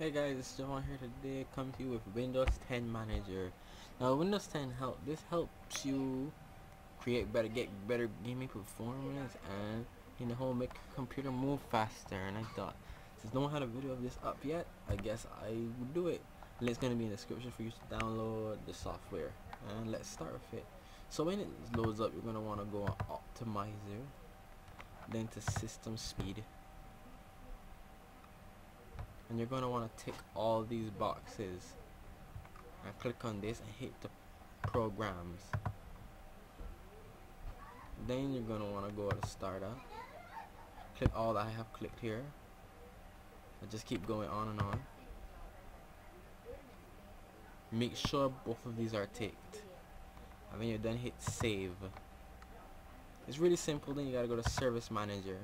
Hey guys, it's Jamal here. Today I come to you with Windows 10 Manager. Now Windows 10 helps you create better, get better gaming performance, and you know, make your computer move faster. And I thought, since no one had a video of this up yet, I guess I would do it. And it's gonna be in the description for you to download the software. And let's start with it. So when it loads up, you're gonna wanna go on Optimizer, then to System Speed. And you're going to want to tick all these boxes and click on this and hit the programs. Then you're going to want to go to startup, click all that I have clicked here, and just keep going on and on. Make sure both of these are ticked, and then you're done, hit save. It's really simple. Then you got to go to service manager.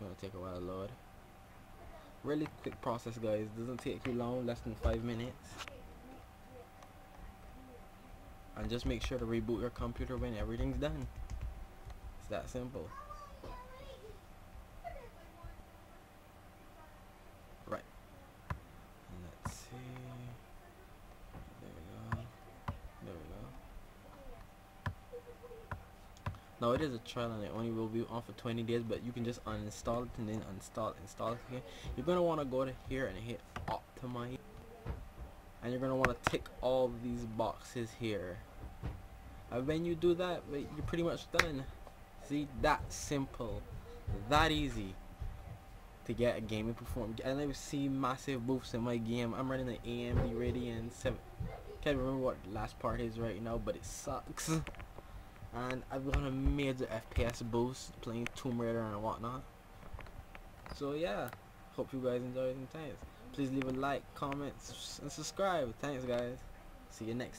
Gonna take a while to load. Really quick process, guys. Doesn't take too long, less than 5 minutes. And just make sure to reboot your computer when everything's done. It's that simple. Right. And let's see. There we go. There we go. Now it is a trial and it only will be on for 20 days, but you can just uninstall it and then install it again. You're going to want to go to here and hit optimize. And you're going to want to tick all these boxes here. And when you do that, you're pretty much done. See, that simple. That easy to get a gaming performance. I never see massive boosts in my game. I'm running an AMD Radeon 7. Can't remember what the last part is right now, but it sucks. And I've got a major FPS boost playing Tomb Raider and whatnot. So yeah, hope you guys enjoyed, and thanks. Please leave a like, comment, and subscribe. Thanks guys. See you next time.